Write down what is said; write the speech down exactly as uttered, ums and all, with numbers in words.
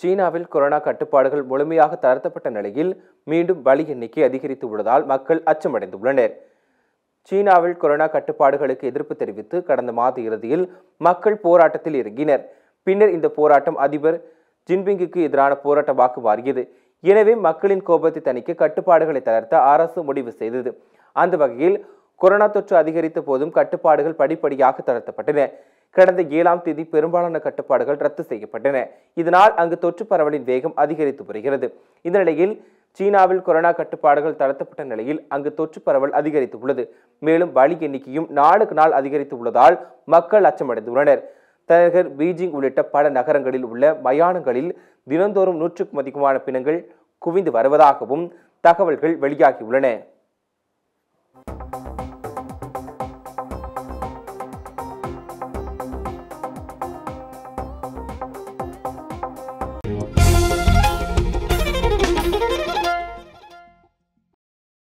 சீனாவில் கொரோனா கட்டுப்பாடுகள் முழுமையாக தளர்த்தப்பட்ட நிலையில் மீண்டும் பலி எண்ணிக்கை அதிகரித்துள்ளதால் மக்கள் அச்சமடைந்துள்ளனர். சீனாவில் கொரோனா கட்டுப்பாடுகளுக்கு எதிர்ப்பு தெரிவித்து கடந்த மாத இறுதியில் மக்கள் போராட்டத்தில் இறங்கினர். பின்னர் இந்த போராட்டம் அதிபர் ஜின்பிங்குக்கு எதிரான போராட்டமாக மாறியது. எனவே மக்களின் கோபத்தை தணிக்க கட்டுப்பாடுகளை தளர்த்த அரசு முடிவு செய்தது. அந்த வகையில் கொரோனா தொற்று அதிகரித்த போதும் கட்டுப்பாடுகள் படிப்படியாக தளர்த்தப்பட்டன. கடந்த ஏழாம் தேதி பெரும்பாலான கட்டுப்பாடுகள் ரத்து செய்யப்பட்டன. இதனால் அங்கு தொற்று பரவலின் வேகம் அதிகரித்து வருகிறது. இந்த நிலையில் சீனாவில் கொரோனா கட்டுப்பாடுகள் தளர்த்தப்பட்ட நிலையில் அங்கு தொற்று பரவல் அதிகரித்து உள்ளது. மேலும் பலி எண்ணிக்கையும் நாளுக்கு நாள் அதிகரித்து உள்ளதால் மக்கள் அச்சமடைந்துள்ளனர். தலைநகர் பீஜிங் உள்ளிட்ட பல நகரங்களில் உள்ள மயானங்களில் தினந்தோறும் நூற்றுக்கும் அதிகமான பிணங்கள் குவிந்து வருவதாகவும் தகவல்கள் வெளியாகியுள்ளன.